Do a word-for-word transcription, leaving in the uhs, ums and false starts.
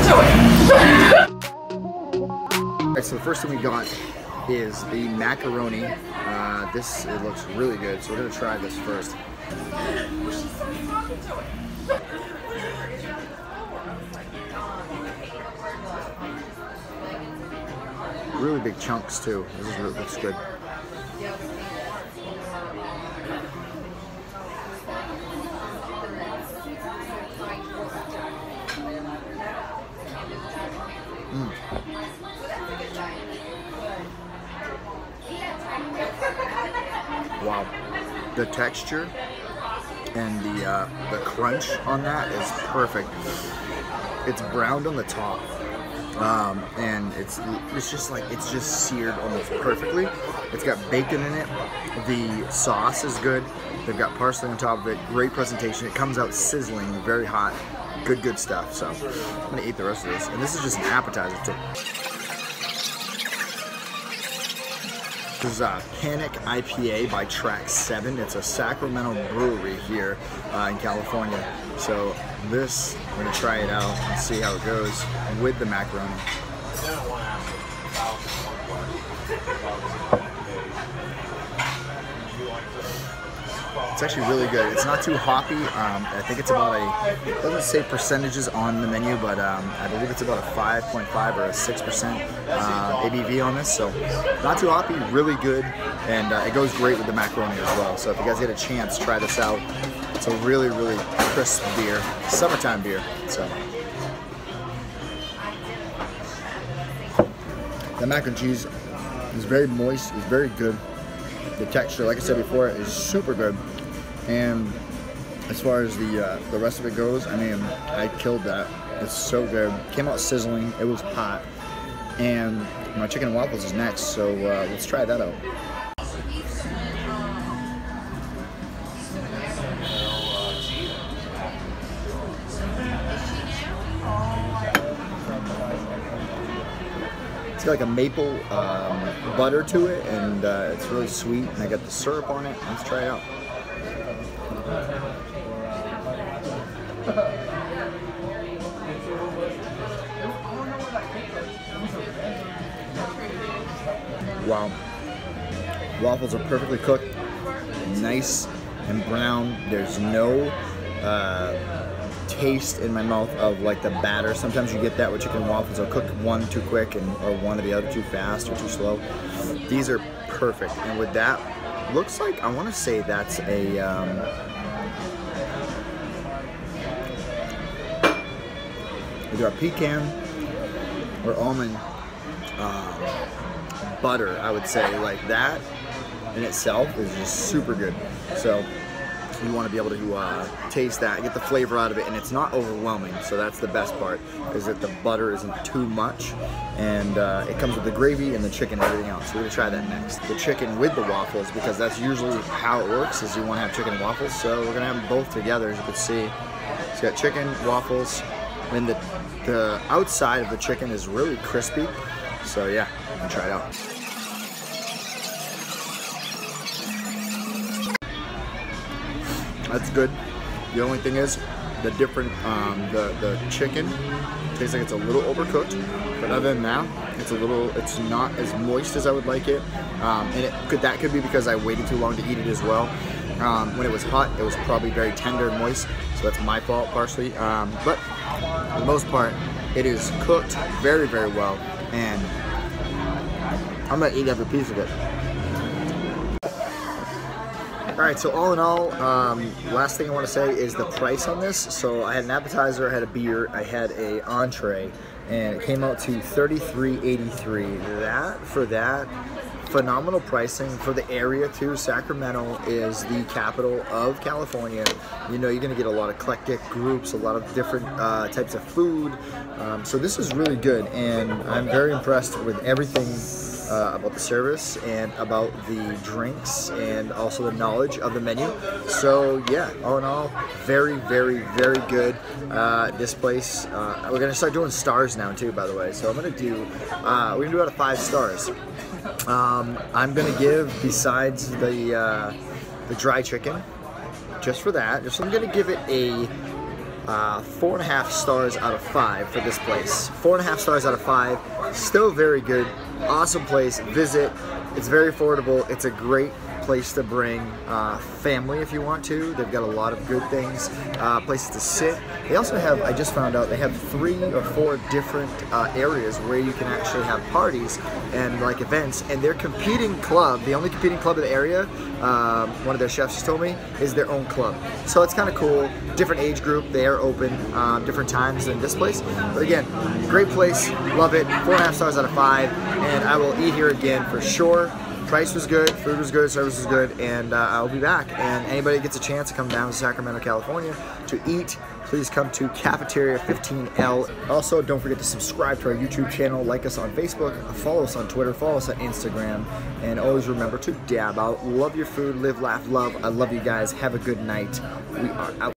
enjoy. Right, so the first thing we got is the macaroni. Uh, this it looks really good, so we're gonna try this first. Really big chunks too. This is really, looks good. Mm. Wow, the texture and the uh, the crunch on that is perfect. It's browned on the top, um, and it's it's just like it's just seared almost perfectly. It's got bacon in it. The sauce is good. They've got parsley on top of it. Great presentation. It comes out sizzling, very hot. Good, good stuff. So I'm gonna eat the rest of this, and this is just an appetizer too. This is a Panic I P A by Track seven. It's a Sacramento brewery here uh, in California. So this, we're gonna try it out and see how it goes with the macaroni. It's actually really good. It's not too hoppy. Um, I think it's about a, it doesn't say percentages on the menu, but um, I believe it's about a five point five or a six percent uh, A B V on this. So not too hoppy, really good. And uh, it goes great with the macaroni as well. So if you guys get a chance, try this out. It's a really, really crisp beer, summertime beer. So the mac and cheese is very moist, it's very good. The texture, like I said before, is super good. And as far as the uh, the rest of it goes, I mean, I killed that. It's so good. Came out sizzling. It was hot. And my chicken and waffles is next, so uh, let's try that out. It's got like a maple um, butter to it, and uh, it's really sweet, and I got the syrup on it. Let's try it out. Wow. Waffles are perfectly cooked, nice and brown. There's no uh, taste in my mouth of like the batter. Sometimes you get that with chicken waffles. I'll cook one too quick, and or one or the other too fast or too slow. These are perfect. And with that, looks like, I want to say that's a um, either a pecan or almond uh, butter, I would say. Like that in itself is just super good. So you want to be able to uh, taste that, get the flavor out of it, and it's not overwhelming. So that's the best part, is that the butter isn't too much, and uh, it comes with the gravy and the chicken and everything else. So we're gonna try that next. The chicken with the waffles, because that's usually how it works, is you want to have chicken and waffles. So we're gonna have them both together, as you can see. It's got chicken, waffles, and the, the outside of the chicken is really crispy. So yeah, I'm gonna try it out. That's good. The only thing is the different, um, the, the chicken tastes like it's a little overcooked, but other than that, it's a little, it's not as moist as I would like it. Um, and it could, that could be because I waited too long to eat it as well. Um, when it was hot, it was probably very tender and moist, so that's my fault partially. Um, but for the most part, it is cooked very, very well, and I'm gonna eat every piece of it. All right, so all in all, um, last thing I want to say is the price on this. So I had an appetizer, I had a beer, I had a entree, and it came out to thirty-three eighty-three. That, for that, phenomenal pricing for the area too. Sacramento is the capital of California. You know, you're gonna get a lot of eclectic groups, a lot of different uh, types of food. Um, so this is really good, and I'm very impressed with everything Uh, about the service and about the drinks, and also the knowledge of the menu. So yeah, all in all, very, very, very good. Uh, this place, uh, we're gonna start doing stars now too, by the way. So I'm gonna do, uh, we're gonna do out of five stars. Um, I'm gonna give, besides the uh, the dry chicken, just for that, just I'm gonna give it a uh, four and a half stars out of five for this place. Four and a half stars out of five. Still very good. Awesome place. Visit. It's very affordable. It's a great place to bring uh, family if you want to. They've got a lot of good things, uh, places to sit. They also have, I just found out, they have three or four different uh, areas where you can actually have parties and like events, and their competing club, the only competing club in the area, uh, one of their chefs just told me, is their own club. So it's kind of cool. Different age group, they are open, uh, different times than this place. But again, great place, love it, four and a half stars out of five, and I will eat here again for sure. Price was good, food was good, service was good, and uh, I'll be back. And anybody that gets a chance to come down to Sacramento, California to eat, please come to Cafeteria fifteen L. Also, don't forget to subscribe to our YouTube channel, like us on Facebook, follow us on Twitter, follow us on Instagram, and always remember to dab out, love your food, live, laugh, love. I love you guys. Have a good night. We are out.